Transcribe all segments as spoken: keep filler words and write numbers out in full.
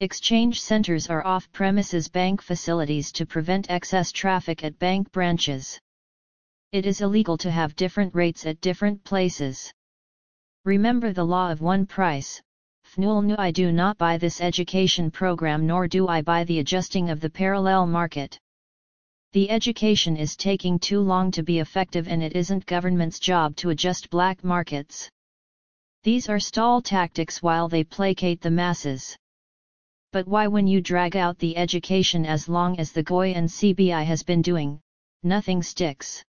Exchange centers are off-premises bank facilities to prevent excess traffic at bank branches. It is illegal to have different rates at different places. Remember the law of one price, F N U L N U. I do not buy this education program, nor do I buy the adjusting of the parallel market. The education is taking too long to be effective, and it isn't government's job to adjust black markets. These are stall tactics while they placate the masses. But why, when you drag out the education as long as the G O I and C B I has been doing, nothing sticks?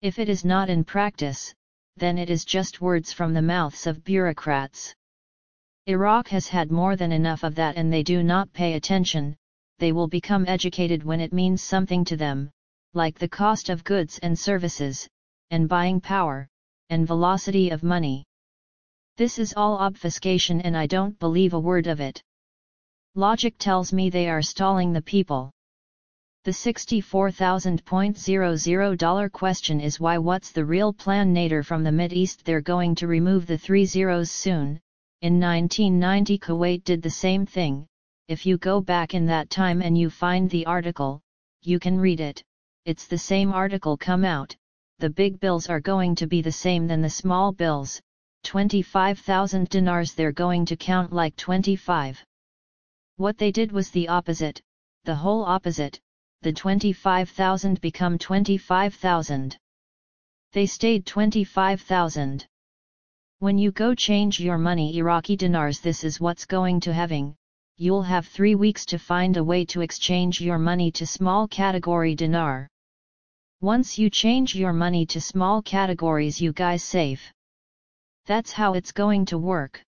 If it is not in practice, then it is just words from the mouths of bureaucrats. Iraq has had more than enough of that, and they do not pay attention. They will become educated when it means something to them, like the cost of goods and services, and buying power, and velocity of money. This is all obfuscation, and I don't believe a word of it. Logic tells me they are stalling the people. The sixty-four thousand dollars question is why. What's the real plan? Nader from the Mideast. They're going to remove the three zeros soon. In nineteen ninety, Kuwait did the same thing. If you go back in that time and you find the article, you can read it. It's the same article come out. The big bills are going to be the same than the small bills. twenty-five thousand dinars they're going to count like twenty-five. What they did was the opposite, the whole opposite. The twenty-five thousand become twenty-five thousand. They stayed twenty-five thousand. When you go change your money Iraqi dinars, this is what's going to having. You'll have three weeks to find a way to exchange your money to small category dinar. Once you change your money to small categories, you guys safe. That's how it's going to work.